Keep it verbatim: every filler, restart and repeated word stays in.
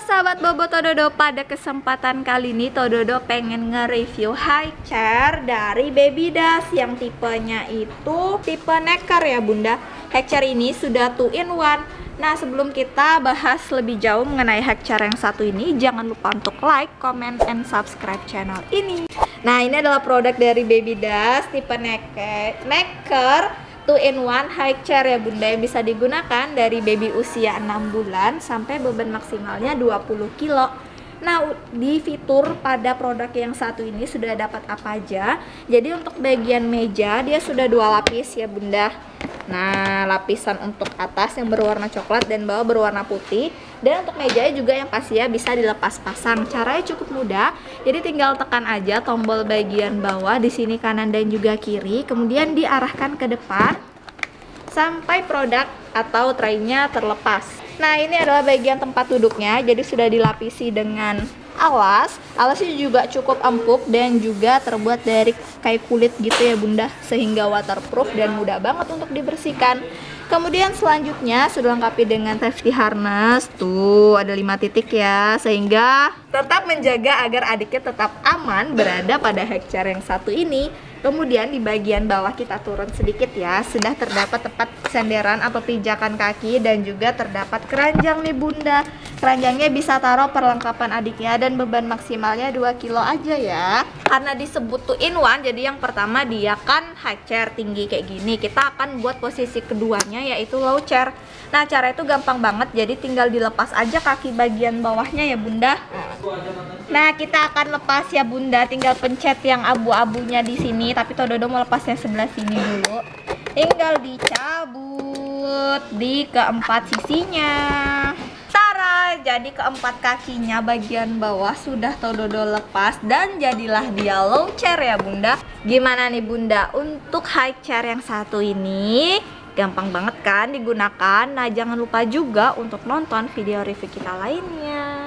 sahabat Bobo Tododo, pada kesempatan kali ini Tododo pengen nge-review high chair dari Baby Das yang tipenya itu tipe necker ya bunda. High chair ini sudah two in one. Nah, sebelum kita bahas lebih jauh mengenai high chair yang satu ini, jangan lupa untuk like, comment, and subscribe channel ini. Nah, ini adalah produk dari Baby Das tipe necker two in one high chair ya bunda, yang bisa digunakan dari baby usia enam bulan sampai beban maksimalnya dua puluh kilo. Nah, di fitur pada produk yang satu ini sudah dapat apa aja. Jadi untuk bagian meja dia sudah dua lapis ya bunda. Nah, lapisan untuk atas yang berwarna coklat dan bawah berwarna putih. Dan untuk mejanya juga yang pasti ya bisa dilepas pasang. Caranya cukup mudah. Jadi tinggal tekan aja tombol bagian bawah di sini kanan dan juga kiri, kemudian diarahkan ke depan sampai produk atau traynya terlepas. Nah, ini adalah bagian tempat duduknya. Jadi sudah dilapisi dengan alas. Alasnya juga cukup empuk dan juga terbuat dari kayak kulit gitu ya bunda, sehingga waterproof dan mudah banget untuk dibersihkan. Kemudian selanjutnya sudah lengkapi dengan safety harness. Tuh, ada lima titik ya, sehingga tetap menjaga agar adiknya tetap aman berada pada high chair yang satu ini. Kemudian di bagian bawah kita turun sedikit ya, sudah terdapat tempat senderan atau pijakan kaki dan juga terdapat keranjang nih bunda. Keranjangnya bisa taruh perlengkapan adiknya dan beban maksimalnya dua kilo aja ya. Karena disebut two in one, jadi yang pertama dia kan high chair tinggi kayak gini. Kita akan buat posisi keduanya yaitu low chair. Nah, cara itu gampang banget, jadi tinggal dilepas aja kaki bagian bawahnya ya bunda. Nah, kita akan lepas ya bunda, tinggal pencet yang abu-abunya di sini, tapi Tododo mau lepasnya sebelah sini dulu. Tinggal dicabut di keempat sisinya. Tara, jadi keempat kakinya bagian bawah sudah Tododo lepas dan jadilah dia low chair ya bunda. Gimana nih bunda untuk high chair yang satu ini? Gampang banget kan digunakan. Nah, jangan lupa juga untuk nonton video review kita lainnya.